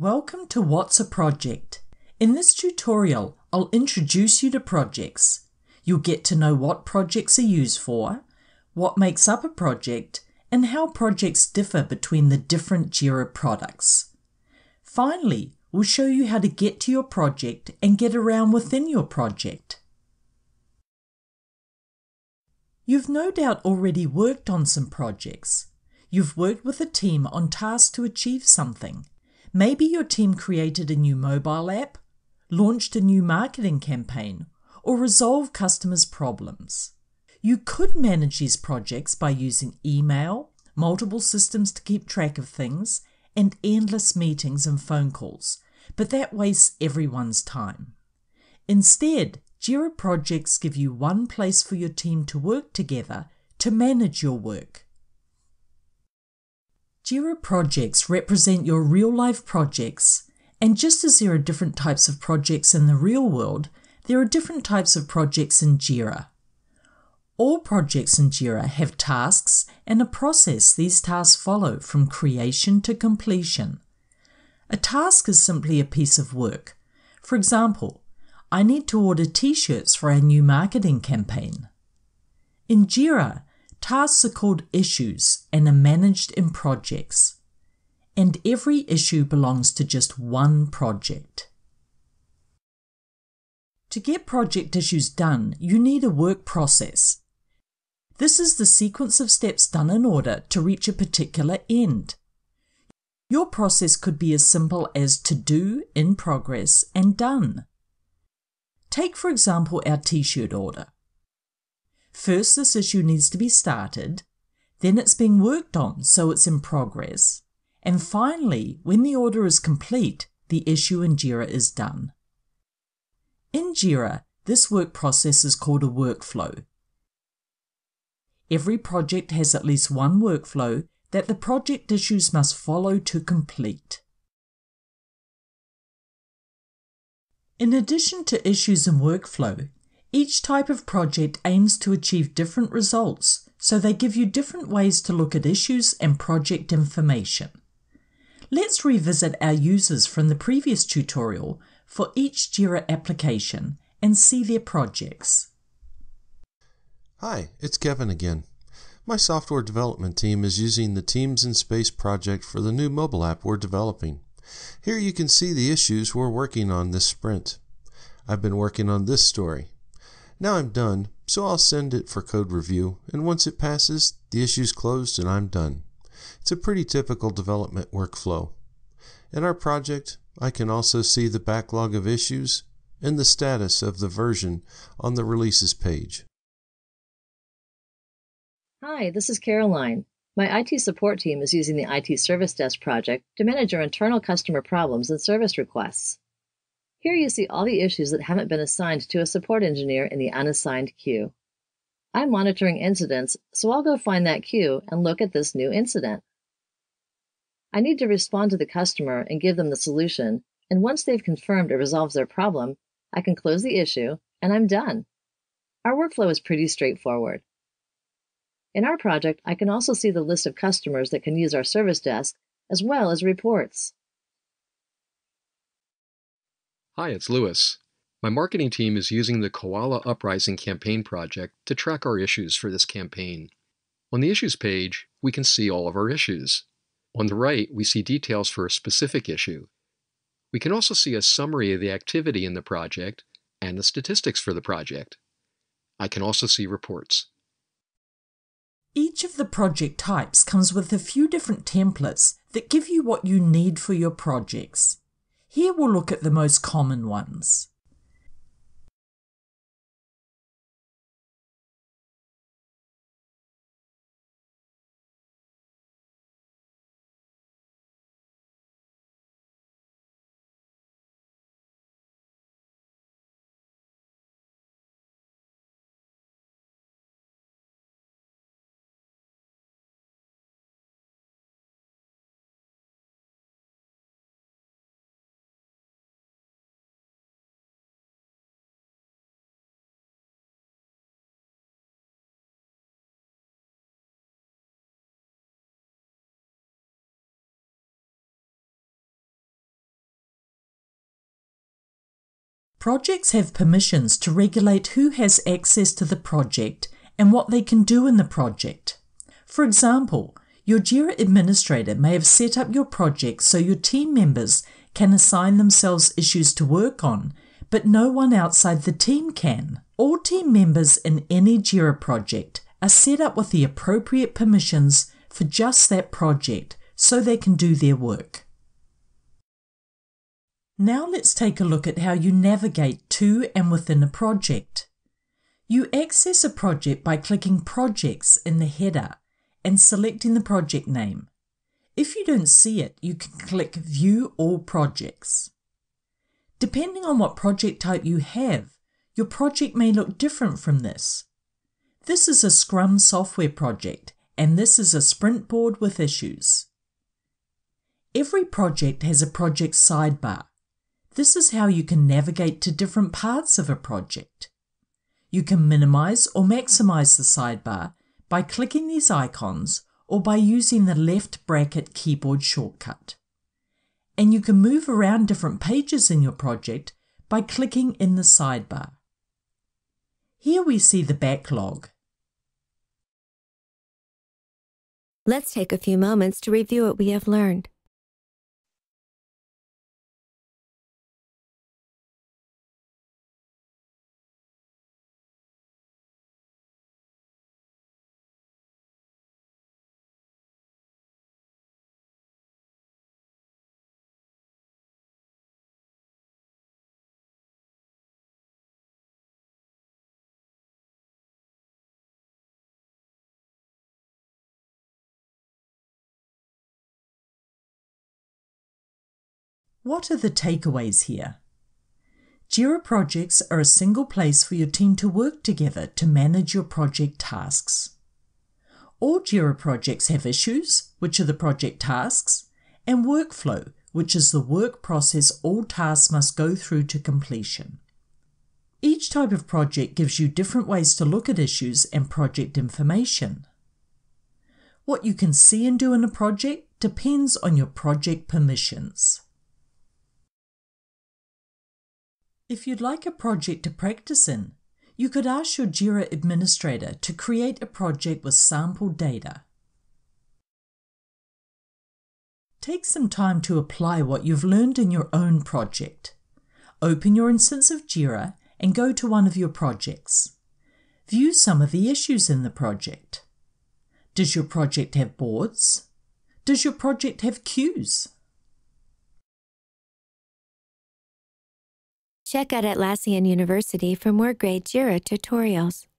Welcome to What's a Project? In this tutorial, I'll introduce you to projects. You'll get to know what projects are used for, what makes up a project, and how projects differ between the different Jira products. Finally, we'll show you how to get to your project and get around within your project. You've no doubt already worked on some projects. You've worked with a team on tasks to achieve something. Maybe your team created a new mobile app, launched a new marketing campaign, or resolved customers' problems. You could manage these projects by using email, multiple systems to keep track of things, and endless meetings and phone calls, but that wastes everyone's time. Instead, Jira projects give you one place for your team to work together to manage your work. Jira projects represent your real-life projects, and just as there are different types of projects in the real world, there are different types of projects in Jira. All projects in Jira have tasks and a process these tasks follow from creation to completion. A task is simply a piece of work. For example, I need to order t-shirts for our new marketing campaign. In Jira, tasks are called issues and are managed in projects. And every issue belongs to just one project. To get project issues done, you need a work process. This is the sequence of steps done in order to reach a particular end. Your process could be as simple as to do, in progress, and done. Take, for example, our t-shirt order. First, this issue needs to be started, then it's being worked on, so it's in progress, and finally, when the order is complete, the issue in Jira is done. In Jira, this work process is called a workflow. Every project has at least one workflow that the project issues must follow to complete. In addition to issues and workflow, each type of project aims to achieve different results, so they give you different ways to look at issues and project information. Let's revisit our users from the previous tutorial for each Jira application and see their projects. Hi, it's Kevin again. My software development team is using the Teams in Space project for the new mobile app we're developing. Here you can see the issues we're working on this sprint. I've been working on this story. Now I'm done, so I'll send it for code review, and once it passes, the issue's closed and I'm done. It's a pretty typical development workflow. In our project, I can also see the backlog of issues and the status of the version on the releases page. Hi, this is Caroline. My IT support team is using the IT Service Desk project to manage our internal customer problems and service requests. Here you see all the issues that haven't been assigned to a support engineer in the unassigned queue. I'm monitoring incidents, so I'll go find that queue and look at this new incident. I need to respond to the customer and give them the solution, and once they've confirmed it resolves their problem, I can close the issue, and I'm done. Our workflow is pretty straightforward. In our project, I can also see the list of customers that can use our service desk, as well as reports. Hi, it's Lewis. My marketing team is using the Koala Uprising campaign project to track our issues for this campaign. On the issues page, we can see all of our issues. On the right, we see details for a specific issue. We can also see a summary of the activity in the project and the statistics for the project. I can also see reports. Each of the project types comes with a few different templates that give you what you need for your projects. Here we'll look at the most common ones. Projects have permissions to regulate who has access to the project and what they can do in the project. For example, your Jira administrator may have set up your project so your team members can assign themselves issues to work on, but no one outside the team can. All team members in any Jira project are set up with the appropriate permissions for just that project so they can do their work. Now let's take a look at how you navigate to and within a project. You access a project by clicking Projects in the header and selecting the project name. If you don't see it, you can click View All Projects. Depending on what project type you have, your project may look different from this. This is a Scrum software project, and this is a sprint board with issues. Every project has a project sidebar. This is how you can navigate to different parts of a project. You can minimize or maximize the sidebar by clicking these icons or by using the left bracket keyboard shortcut. And you can move around different pages in your project by clicking in the sidebar. Here we see the backlog. Let's take a few moments to review what we have learned. What are the takeaways here? Jira projects are a single place for your team to work together to manage your project tasks. All Jira projects have issues, which are the project tasks, and workflow, which is the work process all tasks must go through to completion. Each type of project gives you different ways to look at issues and project information. What you can see and do in a project depends on your project permissions. If you'd like a project to practice in, you could ask your Jira administrator to create a project with sample data. Take some time to apply what you've learned in your own project. Open your instance of Jira and go to one of your projects. View some of the issues in the project. Does your project have boards? Does your project have queues? Check out Atlassian University for more great Jira tutorials.